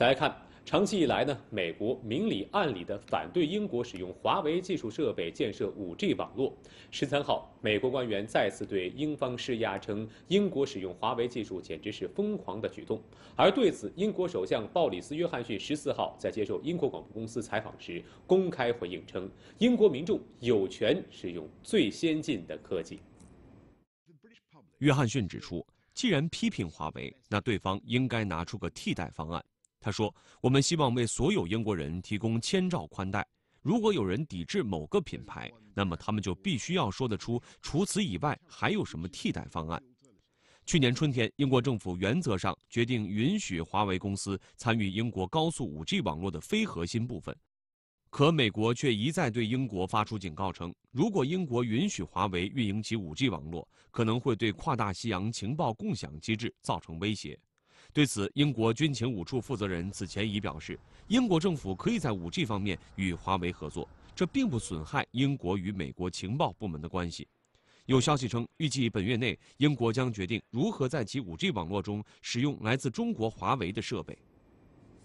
再来看，长期以来呢，美国明里暗里的反对英国使用华为技术设备建设 5G 网络。13号，美国官员再次对英方施压，称英国使用华为技术简直是疯狂的举动。而对此，英国首相鲍里斯·约翰逊14号在接受英国广播公司采访时公开回应称，英国民众有权使用最先进的科技。约翰逊指出， 既然批评华为，那对方应该拿出个替代方案。他说：“我们希望为所有英国人提供1000兆宽带。如果有人抵制某个品牌，那么他们就必须要说得出除此以外还有什么替代方案。”去年春天，英国政府原则上决定允许华为公司参与英国高速 5G 网络的非核心部分，可美国却一再对英国发出警告称，如果英国允许华为运营其 5G 网络，可能会对跨大西洋情报共享机制造成威胁。对此，英国军情5处负责人此前已表示，英国政府可以在 5G 方面与华为合作，这并不损害英国与美国情报部门的关系。有消息称，预计本月内，英国将决定如何在其 5G 网络中使用来自中国华为的设备。